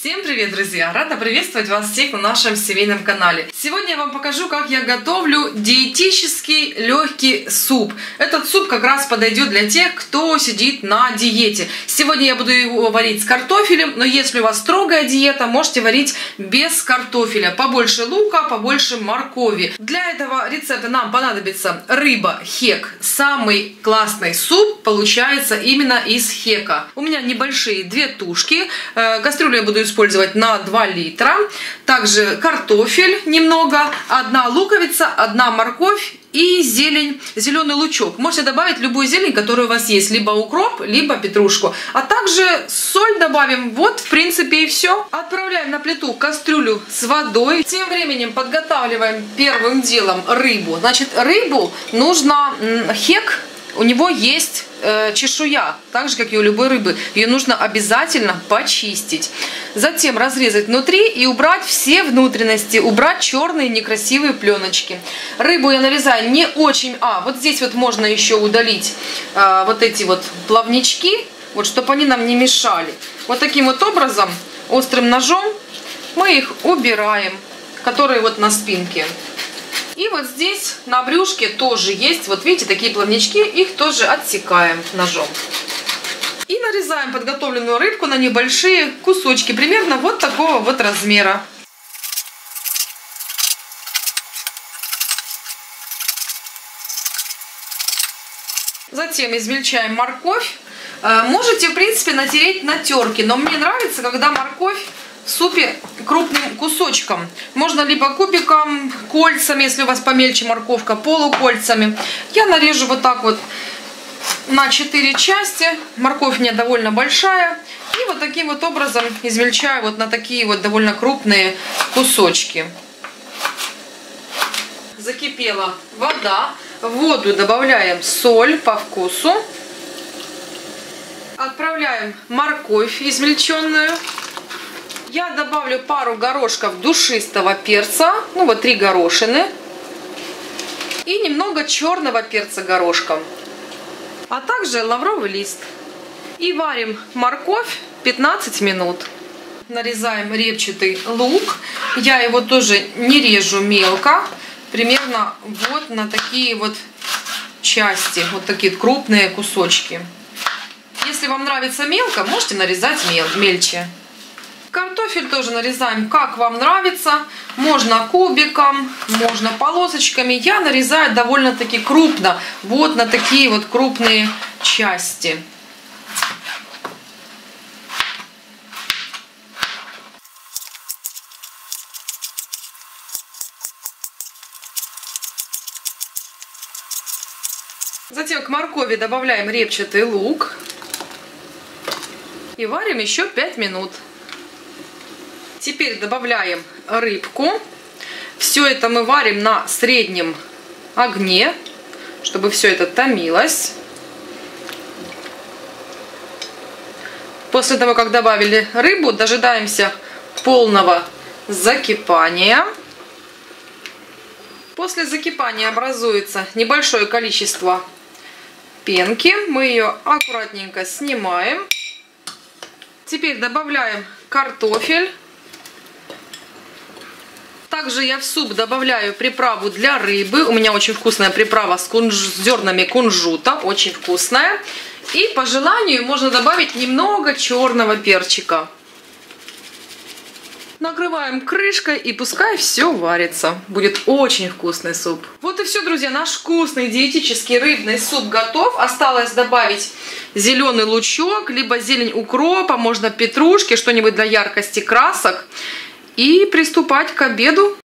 Всем привет, друзья! Рада приветствовать вас всех на нашем семейном канале. Сегодня я вам покажу, как я готовлю диетический легкий суп. Этот суп как раз подойдет для тех, кто сидит на диете. Сегодня я буду его варить с картофелем, но если у вас строгая диета, можете варить без картофеля. Побольше лука, побольше моркови. Для этого рецепта нам понадобится рыба хек. Самый классный суп получается именно из хека. У меня небольшие две тушки. Кастрюлю я буду использовать на 2 литра. Также картофель немного, 1 луковица, 1 морковь и зелень, зеленый лучок. Можете добавить любую зелень, которая у вас есть, либо укроп, либо петрушку. А также соль добавим. Вот, в принципе, и все. Отправляем на плиту кастрюлю с водой. Тем временем подготавливаем первым делом рыбу. Значит, рыбу нужно хек. У него есть чешуя, так же, как и у любой рыбы. Ее нужно обязательно почистить. Затем разрезать внутри и убрать все внутренности, убрать черные некрасивые пленочки. Рыбу я нарезаю не очень... вот здесь вот можно еще удалить вот эти вот плавнички, вот, чтобы они нам не мешали. Вот таким вот образом, острым ножом, мы их убираем, которые вот на спинке. И вот здесь на брюшке тоже есть, вот видите, такие плавнички, их тоже отсекаем ножом. И нарезаем подготовленную рыбку на небольшие кусочки, примерно вот такого вот размера. Затем измельчаем морковь. Можете, в принципе, натереть на терке, но мне нравится, когда морковь в супе крупным кусочком. Можно либо кубиком, кольцами, если у вас помельче морковка, полукольцами. Я нарежу вот так вот на 4 части. Морковь у меня довольно большая. И вот таким вот образом измельчаю вот на такие вот довольно крупные кусочки. Закипела вода. В воду добавляем соль по вкусу. Отправляем морковь измельченную. Я добавлю пару горошков душистого перца, ну вот 3 горошины, и немного черного перца горошком, а также лавровый лист. И варим морковь 15 минут. Нарезаем репчатый лук, я его тоже не режу мелко, примерно вот на такие вот части, вот такие крупные кусочки. Если вам нравится мелко, можете нарезать мельче. Картофель тоже нарезаем, как вам нравится. Можно кубиком, можно полосочками. Я нарезаю довольно-таки крупно, вот на такие вот крупные части. Затем к моркови добавляем репчатый лук. И варим еще 5 минут. Теперь добавляем рыбку. Все это мы варим на среднем огне, чтобы все это томилось. После того, как добавили рыбу, дожидаемся полного закипания. После закипания образуется небольшое количество пенки. Мы ее аккуратненько снимаем. Теперь добавляем картофель. Также я в суп добавляю приправу для рыбы. У меня очень вкусная приправа с зернами кунжута. Очень вкусная. И по желанию можно добавить немного черного перчика. Накрываем крышкой и пускай все варится. Будет очень вкусный суп. Вот и все, друзья. Наш вкусный диетический рыбный суп готов. Осталось добавить зеленый лучок, либо зелень укропа, можно петрушки, что-нибудь для яркости красок. И приступать к обеду.